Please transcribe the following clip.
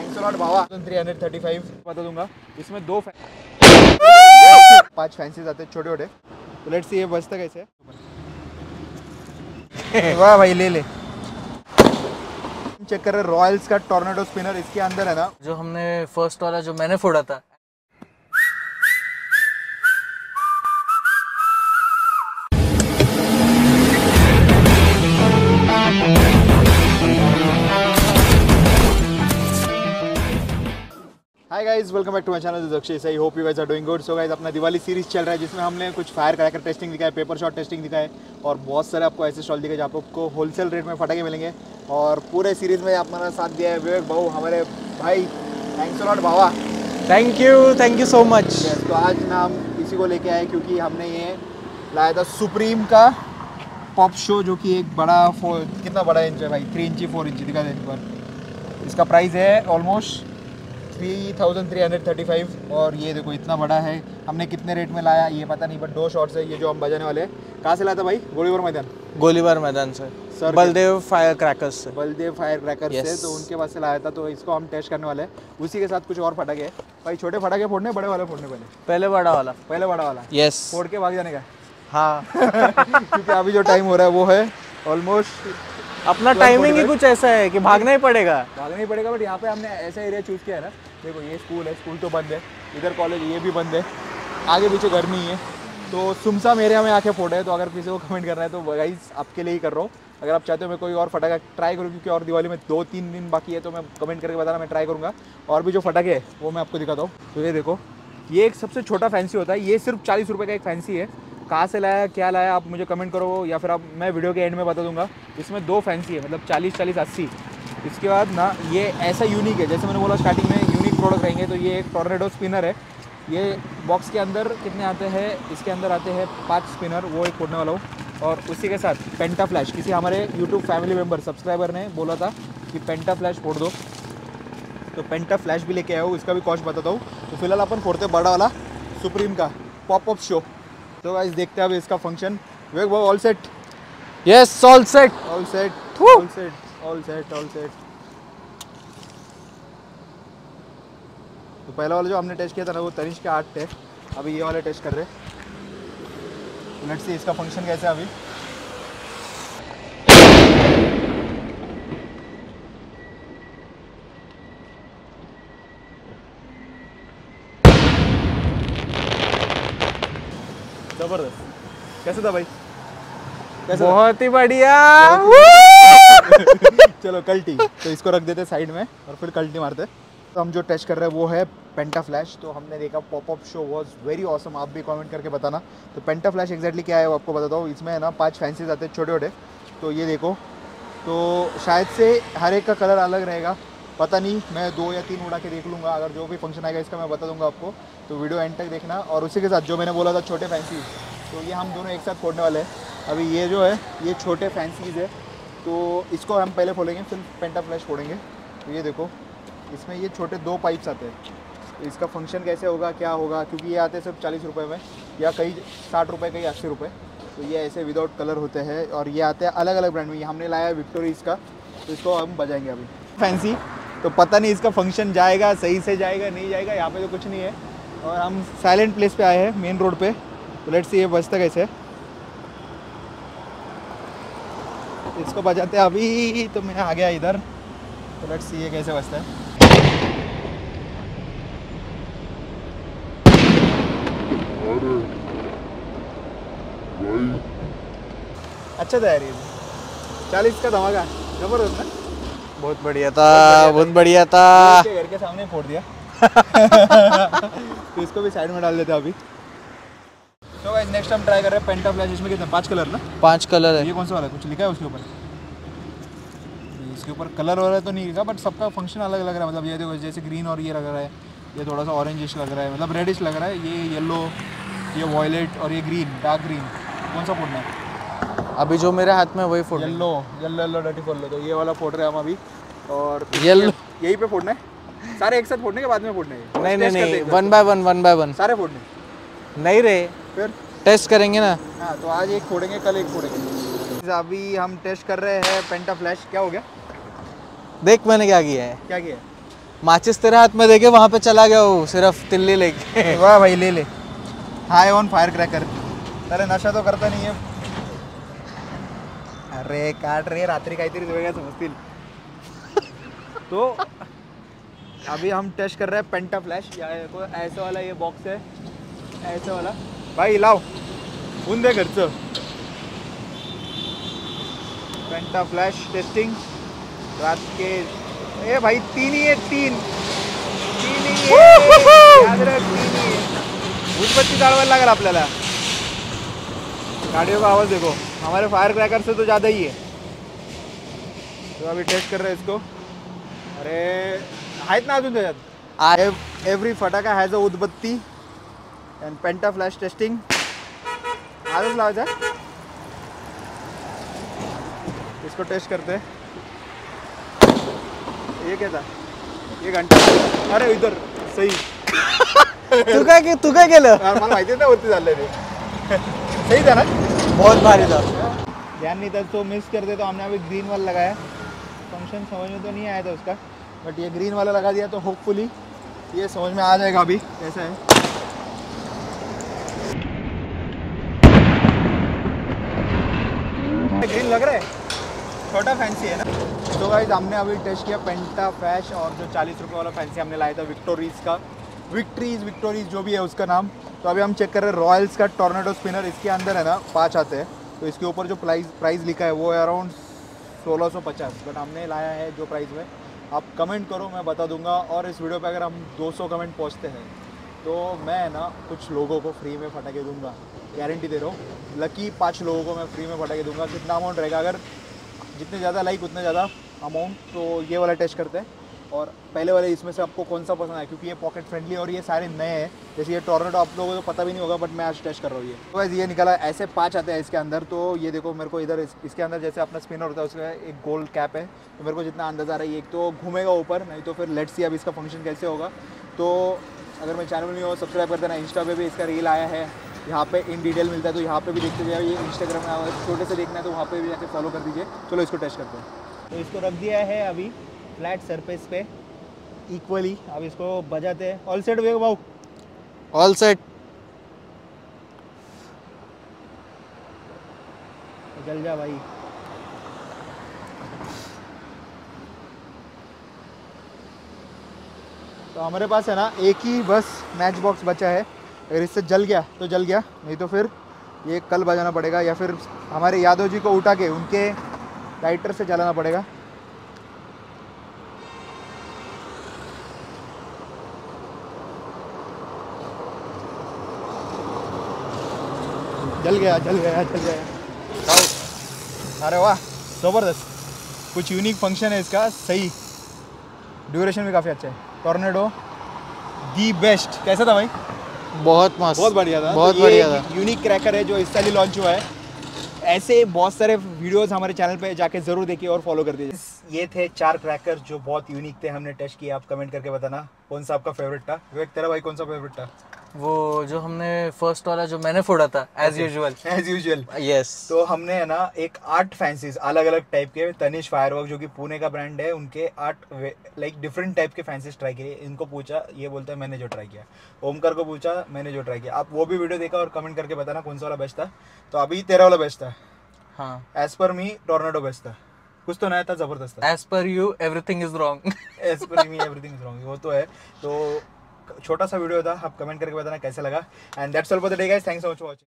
Thanks a lot भावा। 335 बता दूंगा। इसमें 5 फैंसीज आते हैं छोटे छोटे। तो लेट्स सी ये बजता कैसे है। वाह भाई ले ले। चेक कर रहे रॉयल्स का टॉर्नेडो स्पिनर। इसके अंदर है ना जो हमने फर्स्ट वाला जो मैंने फोड़ा था। Hi guys welcome back to my channel Akshay. I hope you guys are doing good. So guys अपना दिवाली सीरीज चल रहा है जिसमें हमने कुछ फायर क्रैकर टेस्टिंग दिखाया, पेपर शॉट टेस्टिंग दिखाए और बहुत सारे आपको ऐसे स्टॉल दिखाए जहाँ पर आपको होलसेल रेट में फटाके मिलेंगे। और पूरे सीरीज में हमारा साथ दिया है विवेक भाऊ हमारे भाई। थैंक्स अ लॉट भावा। Thank you so much. तो आज ना हम इसी को लेके आए क्योंकि हमने ये लाया था सुप्रीम का पॉप शो जो कि एक बड़ा कितना बड़ा इंच है भाई, 3 इंची 4 इंची दिखा दे एक बार। इसका प्राइस है ऑलमोस्ट 3335 और ये देखो इतना बड़ा है। हमने कितने रेट में लाया ये पता नहीं बट 2 शॉट्स है ये जो हम बजाने वाले हैं। कहाँ से लाया था भाई? गोलीबार मैदान से सर, बलदेव फायर क्रैकर्स से। बलदेव फायर क्रैकर्स से तो उनके पास से लाया था। तो इसको हम टेस्ट करने वाले हैं। उसी के साथ कुछ और फटाके है भाई। छोटे फटाके फोड़ने, बड़े वाले फोड़ने? पहले बड़ा वाला यस, फोड़ के भाग जाने का। हाँ क्योंकि अभी जो टाइम हो रहा है वो है ऑलमोस्ट अपना टाइमिंग ही कुछ ऐसा है कि भागना ही पड़ेगा। बट यहाँ पे हमने ऐसा एरिया चूज़ किया है ना, देखो ये स्कूल है, स्कूल तो बंद है, इधर कॉलेज ये भी बंद है, आगे पीछे गर्मी है, तो सुमसाम एरिया में आके फोड़े। तो अगर किसी को कमेंट करना है तो गाइस आपके लिए ही कर रहा हूँ। अगर आप चाहते हो मैं कोई और फटाखा ट्राई करूँ क्योंकि और दिवाली में 2-3 दिन बाकी है तो मैं कमेंट करके बताना, मैं ट्राई करूँगा। और भी जो फटाखे है वो मैं आपको दिखाता हूँ। तो ये देखो ये एक सबसे छोटा फैंसी होता है, ये सिर्फ 40 रुपये का एक फैंसी है। कहाँ से लाया क्या लाया आप मुझे कमेंट करो या फिर आप मैं वीडियो के एंड में बता दूंगा। इसमें 2 फैंसी है मतलब 40-40-80। इसके बाद ना ये ऐसा यूनिक है, जैसे मैंने बोला स्टार्टिंग में यूनिक प्रोडक्ट रहेंगे। तो ये एक टॉर्नेडो स्पिनर है। ये बॉक्स के अंदर कितने आते हैं? इसके अंदर आते हैं 5 स्पिनर, वो एक फोड़ने वाला हूँ। और उसी के साथ पेंटा फ्लैश, किसी हमारे यूट्यूब फैमिली मेम्बर सब्सक्राइबर ने बोला था कि पेंटा फ्लैश फोड़ दो, तो पेंटा फ्लैश भी लेके आया हूँ। इसका भी कॉस्ट बताता हूँ। तो फिलहाल अपन फोड़ते बड़ा वाला सुप्रीम का पॉपअप शो। तो गाइस देखते हैं अब इसका फंक्शन। विवेक भाई all set? Yes all set. तो पहला वाला जो हमने टेस्ट किया था ना वो तनिष के 8 थे, अभी ये वाले टेस्ट कर रहे हैं। लेट्स सी इसका फंक्शन कैसा है। अभी जबरदस्त। कैसे था भाई? कैसे? बहुत ही बढ़िया। चलो कल्टी। तो इसको रख देते साइड में और फिर कल्टी मारते। तो हम जो टेस्ट कर रहे हैं वो है पेंटा फ्लैश। तो हमने देखा popup show was very awesome. आप भी कमेंट करके बताना। तो पेंटा फ्लैश एग्जैक्टली क्या है वो आपको बताता हूँ। इसमें है ना 5 फैंसीज आते हैं छोटे छोटे। तो ये देखो, तो शायद से हर एक का कलर अलग रहेगा, पता नहीं, मैं 2 या 3 उड़ा के देख लूँगा। अगर जो भी फंक्शन आएगा इसका मैं बता दूंगा आपको। तो वीडियो एंड तक देखना। और उसी के साथ जो मैंने बोला था छोटे फैंसीज, तो ये हम दोनों एक साथ फोड़ने वाले हैं। अभी ये जो है ये छोटे फैंसीज है, तो इसको हम पहले फोड़ेंगे फिर पेंटा फ्लैश फोड़ेंगे। तो ये देखो इसमें ये छोटे 2 पाइप्स आते हैं। तो इसका फंक्शन कैसे होगा क्या होगा, क्योंकि ये आते हैं सिर्फ 40 रुपये में, या कहीं 60 रुपये कहीं 80 रुपये। तो ये ऐसे विदाउट कलर होते हैं और ये आते हैं अलग अलग ब्रांड में। ये हमने लाया है विक्टोरियाज का, तो इसको हम बजाएंगे अभी फैंसी। तो पता नहीं इसका फंक्शन जाएगा सही से, जाएगा नहीं जाएगा, यहाँ पे तो कुछ नहीं है। और हम साइलेंट प्लेस पे आए हैं मेन रोड पे। तो लेट्स सी ये बजता कैसे है। इसको बजाते हैं अभी। तो मैं आ गया इधर। तो लेट्स सी ये कैसे बजता है। अच्छा था यार ये 40 का धमाका, जबरदस्त ना। बहुत बढ़िया था, बहुत बढ़िया था। घर के सामने फोड़ दिया। तो इसको भी साइड में डाल देते हैं अभी। तो गाइस नेक्स्ट हम ट्राई कर रहे हैं पेंटा फ्लैश। इसमें कितने 5 कलर ना? 5 कलर है। ये कौन सा वाला, कुछ लिखा है उसके ऊपर? इसके ऊपर कलर हो रहा है तो नहीं लिखा, बट सबका फंक्शन अलग अलग रहा है। मतलब ये देखो जैसे ग्रीन और ये लग रहा है, ये थोड़ा सा ऑरेंजिश लग रहा है, मतलब रेडिश लग रहा है, ये येलो, ये वॉयलेट और ये ग्रीन, डार्क ग्रीन। कौन सा फोड़ना है? अभी जो मेरे हाथ में वही फोड़। येलो डटी फोड़ लो। तो ये वाला फोड़ रहे हैं हम अभी। और येलो यही पे फोड़ना है? सारे एक साथ फोड़ने के बाद में फोड़ना है? नहीं, वन बाय वन सारे फोड़ने नहीं रहे, फिर टेस्ट करेंगे ना। हाँ, तो आज एक फोड़ेंगे कल एक फोड़ेंगे। अभी हम टेस्ट कर रहे हैं पेंटा फ्लैश। क्या हो गया देख मैंने क्या किया है माचिस तेरे हाथ में देके वहाँ पे चला गया वो सिर्फ तिल्ली लेके। वाह भाई ले ले। High on fire cracker. अरे नशा तो करता नहीं है। अरे काट रे रात्रि का समझती। तो अभी हम टेस्ट कर रहे हैं पेंटा फ्लैश। ऐसा वाला ये बॉक्स है, ऐसा वाला। भाई लाओ उन दे खर्च। पेंटा फ्लैश टेस्टिंग रात के। ए भाई तीन ही है, तीन ही भूतपत्ती चाड़वा लागल आपल्याला। गाड़ियों का आवाज़ देखो, हमारे फायर क्रैकर से तो ज़्यादा ही है। तो अभी टेस्ट कर रहे हैं इसको। अरे आहेत ना अजून त्याच्यात। एवरी फटाका हैज अ उदबत्ती एंड पेंटा फ्लैश टेस्टिंग। आजच लावायचा, इसको टेस्ट करते हैं। ये क्या था? ये घंटा। अरे इधर सही। तू काय केलं? मला माहिती नाही होती झालं रे। सही था ना? बहुत भारी था। ध्यान नहीं था तो मिस करते, तो हमने अभी ग्रीन वाला लगाया। फंक्शन समझ में तो नहीं आया था उसका, बट ये ग्रीन वाला लगा दिया तो होपफुली ये समझ में आ जाएगा। अभी कैसा है? ग्रीन लग रहा है, छोटा फैंसी है ना। तो गाइस हमने अभी टेस्ट किया पेंटा फ्लैश और जो 40 रुपये वाला फैंसी हमने लाया था विक्टोरीज का, विक्टोरीज जो भी है उसका नाम। तो अभी हम चेक कर रहे हैं रॉयल्स का टॉर्नेडो स्पिनर। इसके अंदर है ना 5 आते हैं, तो इसके ऊपर जो प्राइस लिखा है वो है अराउंड 1650, बट हमने लाया है जो प्राइस में। आप कमेंट करो, मैं बता दूंगा। और इस वीडियो पर अगर हम 200 कमेंट पहुँचते हैं तो मैं ना कुछ लोगों को फ्री में फटाके दूँगा, गारंटी दे रहा हूँ। लकी 5 लोगों को मैं फ्री में फटाके दूँगा। कितना अमाउंट रहेगा? अगर जितने ज़्यादा लाइक उतने ज़्यादा अमाउंट। तो ये वाला टेस्ट करते हैं और पहले वाले इसमें से आपको कौन सा पसंद आया, क्योंकि ये पॉकेट फ्रेंडली और ये सारे नए हैं। जैसे ये टॉर्नेडो आप लोगों को तो पता भी नहीं होगा, बट मैं आज टेस्ट कर रहा हूँ। ये तो वैसे ये निकला, ऐसे 5 आते हैं इसके अंदर। तो ये देखो मेरे को इधर इसके अंदर जैसे अपना स्पिनर होता है उसका एक गोल्ड कैप है, तो मेरे को जितना अंदाजा आ रहा है एक तो घूमेगा ऊपर, नहीं तो फिर लेट्स सी अब इसका फंक्शन कैसे होगा। तो अगर मैं चैनल नहीं हो सब्सक्राइब कर देना। इंस्टा पे भी इसका रील आया है, यहाँ पे इन डिटेल मिलता है, तो यहाँ पे भी देखते जाइए। इंस्टाग्राम में छोटे से देखना है तो वहाँ पे भी जाके फॉलो कर दीजिए। चलो इसको टेस्ट करते हैं। तो इसको रख दिया है अभी फ्लैट सरफेस पे इक्वली। अब इसको बजाते हैं। ऑल सेट वेग भाऊ, ऑल सेट। जल जा भाई। तो हमारे पास है ना एक ही बस मैच बॉक्स बचा है। अगर इससे जल गया तो जल गया, नहीं तो फिर ये कल बजाना पड़ेगा या फिर हमारे यादव जी को उठा के उनके लाइटर से जलाना पड़ेगा। जल गया, जल गया, जल गया। अरे वाह ज़बरदस्त, कुछ यूनिक फंक्शन है इसका। सही ड्यूरेशन भी काफ़ी अच्छा है। Tornado the best. कैसा था भाई? बहुत बढ़िया था, बहुत बढ़िया था। यूनिक क्रैकर है जो इस साल ही लॉन्च हुआ है। ऐसे बहुत सारे वीडियोस हमारे चैनल पे जाके जरूर देखिए और फॉलो कर दीजिए। ये थे 4 क्रैकर जो बहुत यूनिक थे, हमने टेस्ट किया। आप कमेंट करके बताना कौन सा आपका फेवरेट था। विवेक तेरा भाई कौन सा फेवरेट था? वो जो हमने फर्स्ट वाला जो मैंने फोड़ा था एज यूजुअल। यस, तो हमने है ना एक 8 फैंसीज अलग अलग टाइप के, तनिष फायरवर्क जो कि पुणे का ब्रांड है, उनके 8 लाइक डिफरेंट टाइप के फैंसीज ट्राई किए। इनको पूछा, ये बोलता है मैंने जो ट्राई किया। ओमकार को पूछा मैंने जो ट्राई किया। आप वो भी वीडियो देखा और कमेंट करके बताना कौन सा वाला बेस्ट था। तो अभी 13 वाला बेस्ट था। हाँ, एज पर मी टॉर्नेडो बेस्ट था। कुछ तो नया था, जबरदस्त। As per you everything is wrong, as per me everything is wrong. वो तो है। तो छोटा सा वीडियो था, आप कमेंट करके बताना कैसा लगा। And that's all for the day guys, thanks so much for watching.